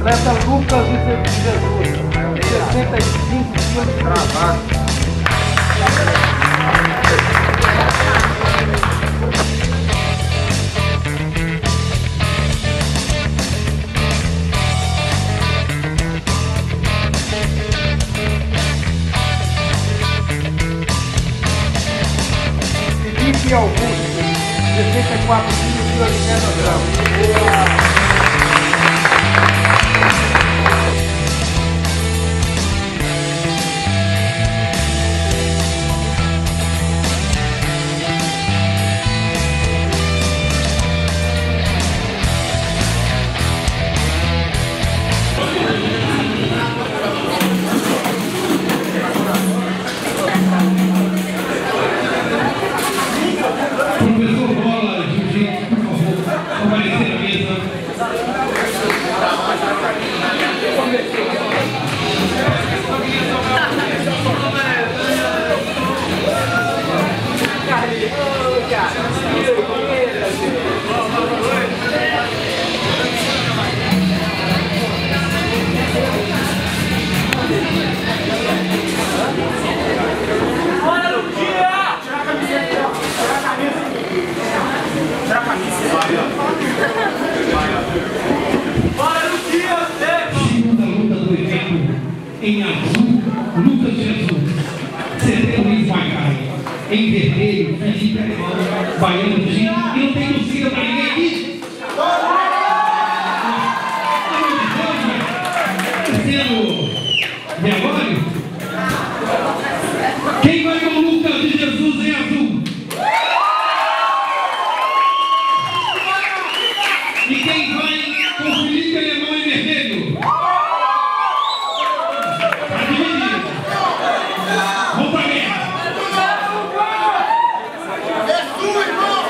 atleta Lucas de Jesus, 65 kg de gravata. Felipe Augusto, 64 kg de origem. Em azul, Lucas de Jesus. CD Luiz Macaé. Em vermelho, Felipe Alemão. Baiano do Gino. E não tem torcida pra ninguém aqui? Pelo amor de Deus, velho. Sendo velório? Quem vai com Lucas de Jesus em azul? E quem vai com Felipe Alemão em vermelho? Vamos pra guerra! Jesus, irmão!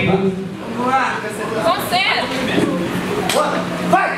comigo? Vamos lá, concentra! Vai!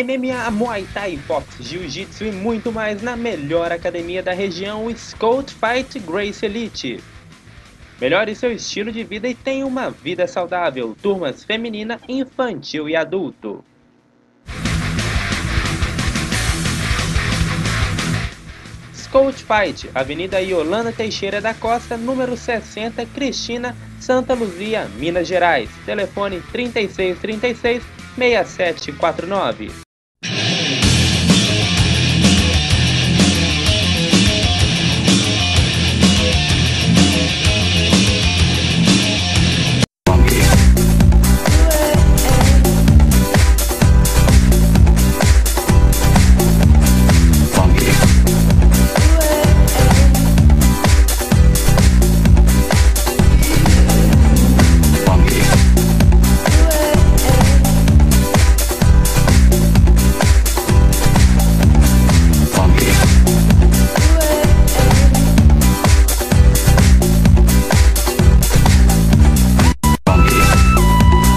MMA, Muay Thai, Boxe, Jiu-Jitsu e muito mais na melhor academia da região, Scout Fight Grace Elite. Melhore seu estilo de vida e tenha uma vida saudável. Turmas feminina, infantil e adulto. Scout Fight, Avenida Yolanda Teixeira da Costa, número 60, Cristina, Santa Luzia, Minas Gerais. Telefone 3636-6749.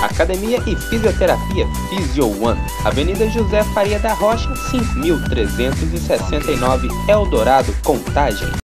Academia e Fisioterapia Physio One, Avenida José Faria da Rocha, 5369, Eldorado, Contagem.